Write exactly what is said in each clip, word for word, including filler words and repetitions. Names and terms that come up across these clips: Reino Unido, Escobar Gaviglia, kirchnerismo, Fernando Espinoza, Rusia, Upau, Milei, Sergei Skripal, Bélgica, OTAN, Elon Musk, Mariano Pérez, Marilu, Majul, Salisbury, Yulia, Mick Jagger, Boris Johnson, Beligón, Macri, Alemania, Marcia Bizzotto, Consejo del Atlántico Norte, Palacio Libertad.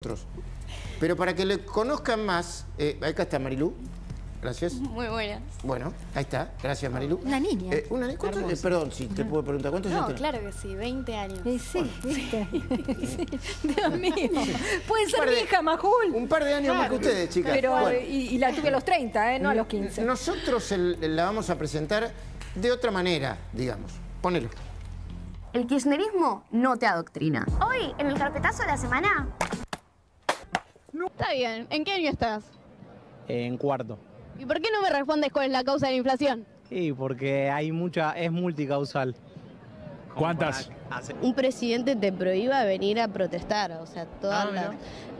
Otros. Pero para que le conozcan más, eh, acá está Marilu. Gracias. Muy buenas. Bueno, ahí está. Gracias, Marilu. Una niña. Eh, una, ¿cuánto, eh, perdón, si te puedo preguntar, ¿cuántos años? No, claro que sí, veinte años. Sí, sí, sí. Dios mío. Puede ser mi hija, Majul. Un par de años claro. más que ustedes, chicas. Pero, bueno. y, y la tuve a los treinta, ¿eh? No a los quince. Nosotros el, la vamos a presentar de otra manera, digamos. Ponelo. El kirchnerismo no te adoctrina. Hoy, en el carpetazo de la semana... No. Está bien. ¿En qué año estás? Eh, en cuarto. ¿Y por qué no me respondes cuál es la causa de la inflación? Sí, porque hay mucha... es multicausal. ¿Cuántas? Un presidente te prohíba venir a protestar, o sea, todas ah, las...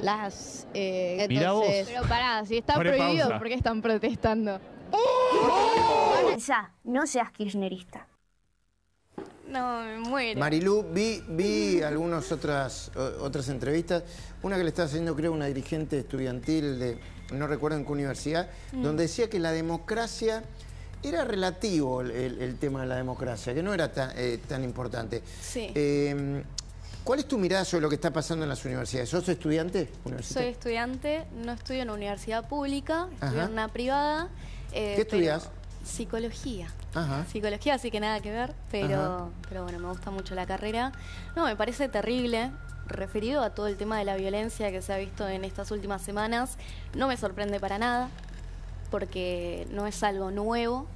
las eh, entonces, pero pará, si está Pare prohibido, pausa. ¿Por qué están protestando? ¡Oh! Ya, no seas kirchnerista. No, me muero. Marilu, vi, vi algunas otras, otras entrevistas. Una que le estaba haciendo, creo, una dirigente estudiantil de, no recuerdo en qué universidad, mm. donde decía que la democracia, era relativo el, el, el tema de la democracia, que no era tan, eh, tan importante. Sí. Eh, ¿Cuál es tu mirada sobre lo que está pasando en las universidades? ¿Sos estudiante? Soy estudiante, no estudio en una universidad pública, estudio en una privada. Eh, ¿Qué estudias? Psicología. Ajá. Psicología, así que nada que ver, pero, pero bueno, me gusta mucho la carrera. No, me parece terrible, referido a todo el tema de la violencia que se ha visto en estas últimas semanas. No me sorprende para nada, porque no es algo nuevo.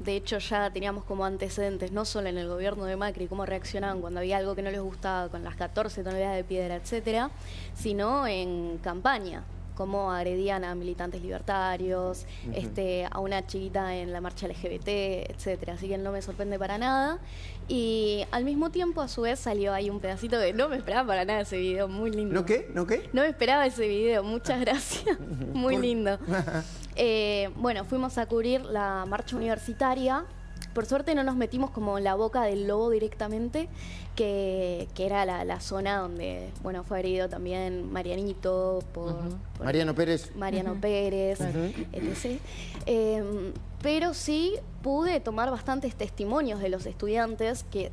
De hecho, ya teníamos como antecedentes, no solo en el gobierno de Macri, cómo reaccionaban cuando había algo que no les gustaba con las catorce toneladas de piedra, etcétera, sino en campaña, cómo agredían a militantes libertarios, uh-huh. este, a una chiquita en la marcha L G B T, etcétera. Así que no me sorprende para nada. Y al mismo tiempo, a su vez, salió ahí un pedacito que no me esperaba para nada ese video, muy lindo. ¿No qué? ¿No qué? No me esperaba ese video, muchas gracias. Muy lindo. Eh, bueno, fuimos a cubrir la marcha universitaria. Por suerte no nos metimos como en la boca del lobo directamente, que, que era la, la zona donde, bueno, fue herido también Marianito, por, uh-huh. por Mariano Pérez. Mariano uh-huh. Pérez, uh-huh. etcétera. Eh, pero sí pude tomar bastantes testimonios de los estudiantes, que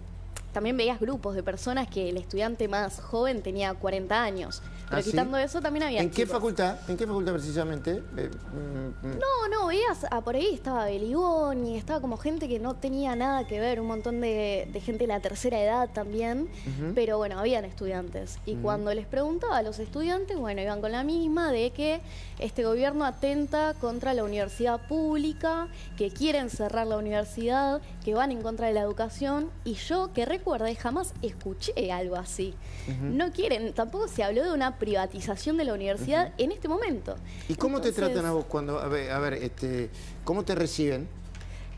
también veías grupos de personas que el estudiante más joven tenía cuarenta años. Pero ¿Ah, quitando sí? eso también había ¿En chicos. qué facultad? ¿En qué facultad precisamente? Eh, mm, mm. No, no, veías, ah, por ahí estaba Beligón y estaba como gente que no tenía nada que ver, un montón de, de gente de la tercera edad también, uh-huh. pero bueno, habían estudiantes. Y uh-huh. cuando les preguntaba a los estudiantes, bueno, iban con la misma de que este gobierno atenta contra la universidad pública, que quieren cerrar la universidad, que van en contra de la educación, y yo, que recuerda, jamás escuché algo así. Uh-huh. No quieren, tampoco se habló de una privatización de la universidad uh-huh. en este momento. ¿Y cómo Entonces... te tratan a vos cuando, a ver, a ver este, cómo te reciben?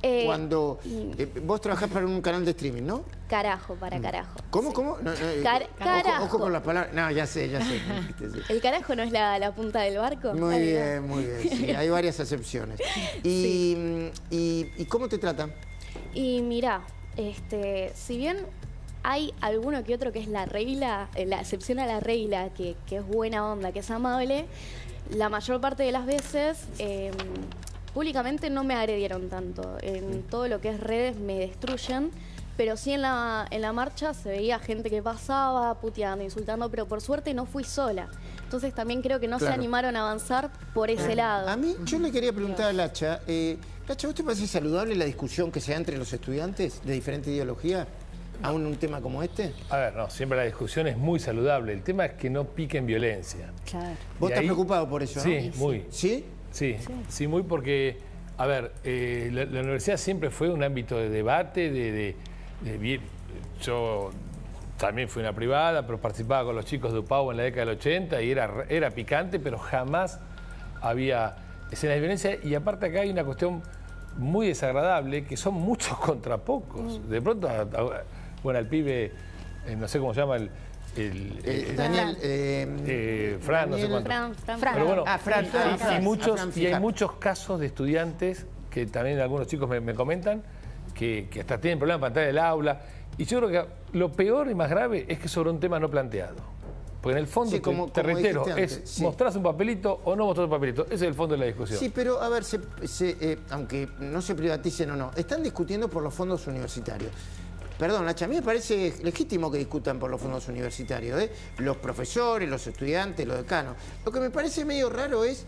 Eh, cuando eh, vos trabajás para un canal de streaming, ¿no? Carajo, para carajo. ¿Cómo, sí. cómo? No, eh, Car carajo. Ojo, ojo con las palabras. No, ya sé, ya sé. ¿El carajo no es la, la punta del barco? Muy bien, muy bien. Sí, hay varias acepciones. Y, sí. y, ¿Y cómo te tratan? Y mirá, este, si bien... hay alguno que otro que es la regla, la excepción a la regla, que, que es buena onda, que es amable. La mayor parte de las veces, eh, públicamente no me agredieron tanto. En todo lo que es redes me destruyen, pero sí en la, en la marcha se veía gente que pasaba puteando, insultando, pero por suerte no fui sola. Entonces también creo que no claro. se animaron a avanzar por ese lado. A mí, yo le quería preguntar a Lacha, eh, Lacha, ¿vos te parece saludable la discusión que se da entre los estudiantes de diferente ideología? ¿Aún un tema como este? A ver, no, siempre la discusión es muy saludable. El tema es que no pique en violencia. Claro. ¿Vos estás ahí... preocupado por eso? Sí, ¿no? muy. ¿Sí? Sí, sí, sí muy porque, a ver, eh, la, la universidad siempre fue un ámbito de debate, de, de, de, de... Yo también fui una privada, pero participaba con los chicos de Upau en la década del ochenta y era, era picante, pero jamás había escenas de violencia. Y aparte acá hay una cuestión muy desagradable, que son muchos contra pocos. Mm. De pronto... A, a, Bueno, el pibe, eh, no sé cómo se llama el... el, el, el Daniel... Eh, eh, Fran, Daniel, no sé cuánto. Fran, Fran. Pero bueno, ah, Fran, y, Fran, y, Fran, y, muchos, Fran y hay muchos casos de estudiantes que también algunos chicos me, me comentan que, que hasta tienen problemas para entrar en el aula. Y yo creo que lo peor y más grave es que sobre un tema no planteado. Porque en el fondo, sí, como, te como reitero, es sí. mostrás un papelito o no mostrás un papelito. Ese es el fondo de la discusión. Sí, pero a ver, se, se, eh, aunque no se privaticen o no, están discutiendo por los fondos universitarios. Perdón, Nacha, a mí me parece legítimo que discutan por los fondos universitarios, ¿eh? Los profesores, los estudiantes, los decanos. Lo que me parece medio raro es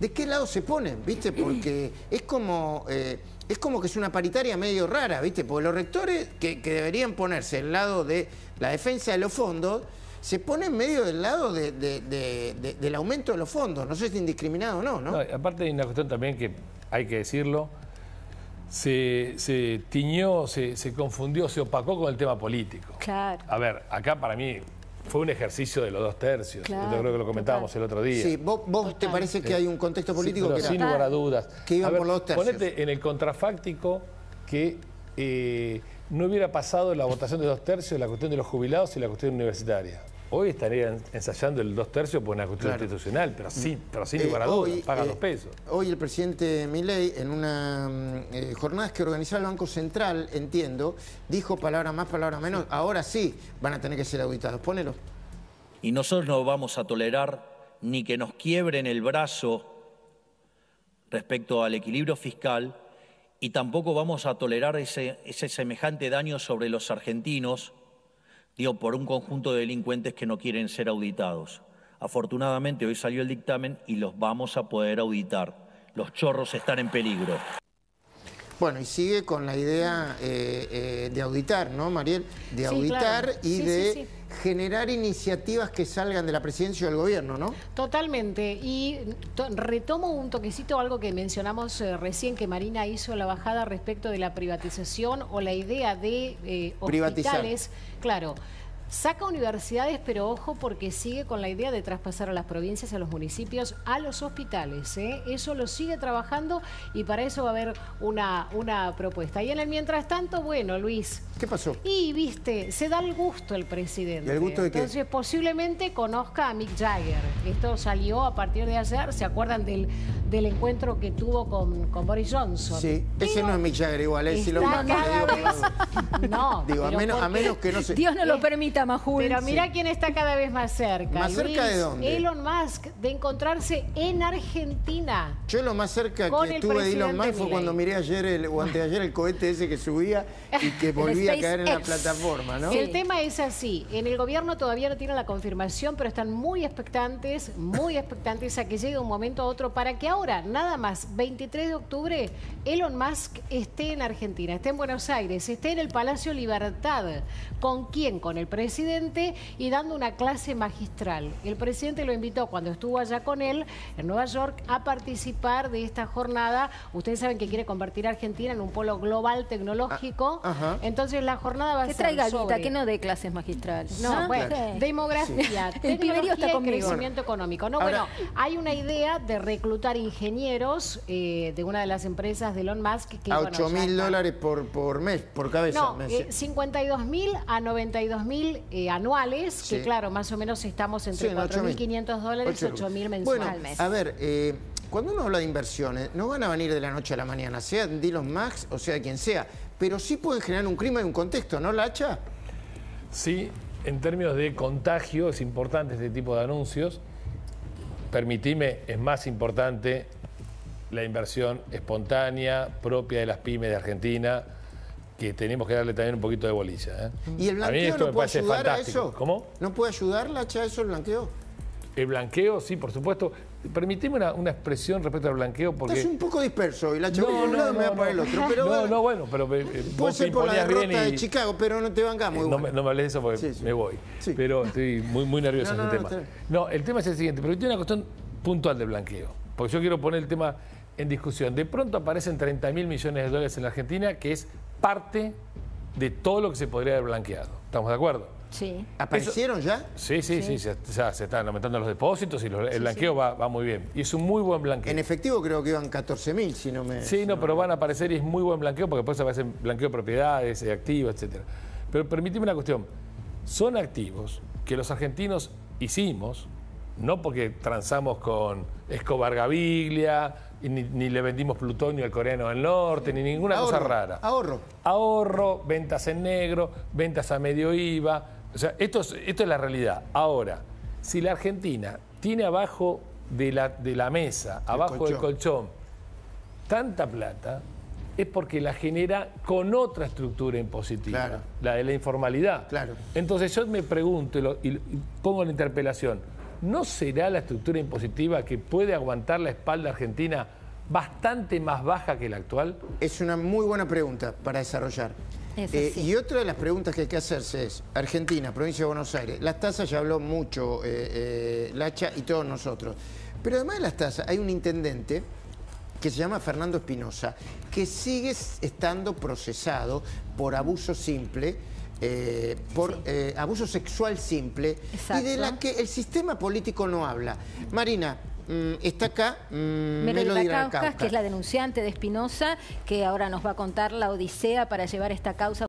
de qué lado se ponen, ¿viste? Porque es como, eh, es como que es una paritaria medio rara, ¿viste? Porque los rectores que, que deberían ponerse del lado de la defensa de los fondos, se pone en medio del lado de, de, de, de, del aumento de los fondos. No sé si es indiscriminado o no, ¿no? No, aparte hay una cuestión también que hay que decirlo. Se, se tiñó, se, se confundió, se opacó con el tema político. Claro. A ver, acá para mí fue un ejercicio de los dos tercios. Claro. Yo creo que lo comentábamos total. El otro día. Sí, vos, vos te parece que hay un contexto político sí, que era, sin lugar a dudas. Que iban a ver, por los dos tercios. Ponete en el contrafáctico que... Eh, no hubiera pasado la votación de dos tercios, la cuestión de los jubilados y la cuestión universitaria. Hoy estarían ensayando el dos tercios por una cuestión claro. institucional, pero sí, pero sin lugar a dudas, pagan eh, los pesos. Hoy el presidente Milei, en una eh, jornada que organizaba el Banco Central, entiendo, dijo palabra más, palabra menos, ahora sí van a tener que ser auditados. Pónelo. Y nosotros no vamos a tolerar ni que nos quiebren el brazo respecto al equilibrio fiscal, y tampoco vamos a tolerar ese, ese semejante daño sobre los argentinos, digo, por un conjunto de delincuentes que no quieren ser auditados. Afortunadamente hoy salió el dictamen y los vamos a poder auditar. Los chorros están en peligro. Bueno, y sigue con la idea eh, eh, de auditar, ¿no, Mariel? De auditar sí, claro. y sí, de... Sí, sí. generar iniciativas que salgan de la presidencia o del gobierno, ¿no? Totalmente. Y to retomo un toquecito algo que mencionamos eh, recién, que Marina hizo la bajada respecto de la privatización o la idea de eh, hospitales. Privatizar. Claro. Saca universidades, pero ojo, porque sigue con la idea de traspasar a las provincias, a los municipios, a los hospitales, ¿eh? Eso lo sigue trabajando y para eso va a haber una, una propuesta. Y en el mientras tanto, bueno, Luis... ¿Qué pasó? Y, viste, se da el gusto el presidente. ¿Y el gusto de qué? Entonces, posiblemente conozca a Mick Jagger. Esto salió a partir de ayer. ¿Se acuerdan del, del encuentro que tuvo con, con Boris Johnson? Sí, pero ese no es Mick Jagger igual, es Elon Musk. Digo, no, digo, a menos, a menos que no se... Dios no lo permita. Majul. Pero mirá sí. quién está cada vez más cerca. ¿Más Luis, cerca de dónde? Elon Musk, de encontrarse en Argentina. Yo lo más cerca que estuve de Elon Musk fue cuando miré ayer el, o anteayer el cohete ese que subía y que volvía a caer en la plataforma, ¿no? Sí. El tema es así. En el gobierno todavía no tienen la confirmación, pero están muy expectantes, muy expectantes a que llegue un momento a otro para que ahora, nada más, veintitrés de octubre, Elon Musk esté en Argentina, esté en Buenos Aires, esté en el Palacio Libertad. ¿Con quién? Con el presidente. presidente y dando una clase magistral. El presidente lo invitó cuando estuvo allá con él en Nueva York a participar de esta jornada. Ustedes saben que quiere convertir a Argentina en un polo global tecnológico. Ah, entonces la jornada va a ser sobre... Que traiga guita, que no dé clases magistrales. No, ¿no? Bueno, sí. Demografía, sí. tecnología está y crecimiento económico. No, ahora... Bueno, hay una idea de reclutar ingenieros eh, de una de las empresas de Elon Musk que... A ocho mil dólares por, por mes, por cabeza. No, eh, cincuenta y dos mil a noventa y dos mil Eh, anuales, sí. que claro, más o menos estamos entre sí, cuatro mil quinientos dólares y ocho mil mensuales. Bueno, a ver, eh, cuando uno habla de inversiones, no van a venir de la noche a la mañana, sea de Elon Musk o sea de quien sea, pero sí pueden generar un clima y un contexto, ¿no, Lacha? Sí, en términos de contagio es importante este tipo de anuncios. Permitime, es más importante la inversión espontánea propia de las pymes de Argentina, que tenemos que darle también un poquito de bolilla, ¿eh? ¿Y el blanqueo no puede ayudar fantástico. a eso? ¿Cómo? ¿No puede ayudar, Lacha, a eso el blanqueo? El blanqueo, sí, por supuesto. Permitime una, una expresión respecto al blanqueo porque... Estás un poco disperso y la chaval no, de un no, lado no, me va no, para el otro. Pero, no, no, bueno, pero... Eh, puede ser por la derrota y... de Chicago, pero no te vengamos. Eh, no, no me hables de eso porque sí, sí. me voy. Sí. Pero estoy muy, muy nervioso no, en no, el no, tema. No, no, el tema es el siguiente, pero tiene una cuestión puntual del blanqueo. Porque yo quiero poner el tema en discusión. De pronto aparecen treinta mil millones de dólares en la Argentina, que es parte de todo lo que se podría haber blanqueado. ¿Estamos de acuerdo? Sí. ¿Aparecieron eso, ya? Sí, sí, sí. sí se, ya se están aumentando los depósitos y los, el sí, blanqueo sí. Va, va muy bien. Y es un muy buen blanqueo. En efectivo creo que iban catorce mil, si no me... Sí, no, no, pero van a aparecer y es muy buen blanqueo porque después aparecen blanqueo de propiedades, de activos, etcétera. Pero permíteme una cuestión. Son activos que los argentinos hicimos, no porque transamos con Escobar Gaviglia, y ni, ni le vendimos plutonio al coreano del norte, ni ninguna ahorro, cosa rara. Ahorro. Ahorro, ventas en negro, ventas a medio I V A. O sea, esto es, esto es la realidad. Ahora, si la Argentina tiene abajo de la, de la mesa, el abajo colchón. del colchón, tanta plata, es porque la genera con otra estructura impositiva, claro, la de la informalidad. Claro. Entonces yo me pregunto y, lo, y pongo la interpelación, ¿no será la estructura impositiva que puede aguantar la espalda argentina bastante más baja que la actual? Es una muy buena pregunta para desarrollar. Eh, y otra de las preguntas que hay que hacerse es, Argentina, provincia de Buenos Aires, las tasas ya habló mucho eh, eh, Lacha y todos nosotros, pero además de las tasas hay un intendente que se llama Fernando Espinoza, que sigue estando procesado por abuso simple, eh, por sí. eh, abuso sexual simple, exacto, y de la que el sistema político no habla. Marina, está acá Marilu Kauskas, que es la denunciante de Espinoza, que ahora nos va a contar la odisea para llevar esta causa.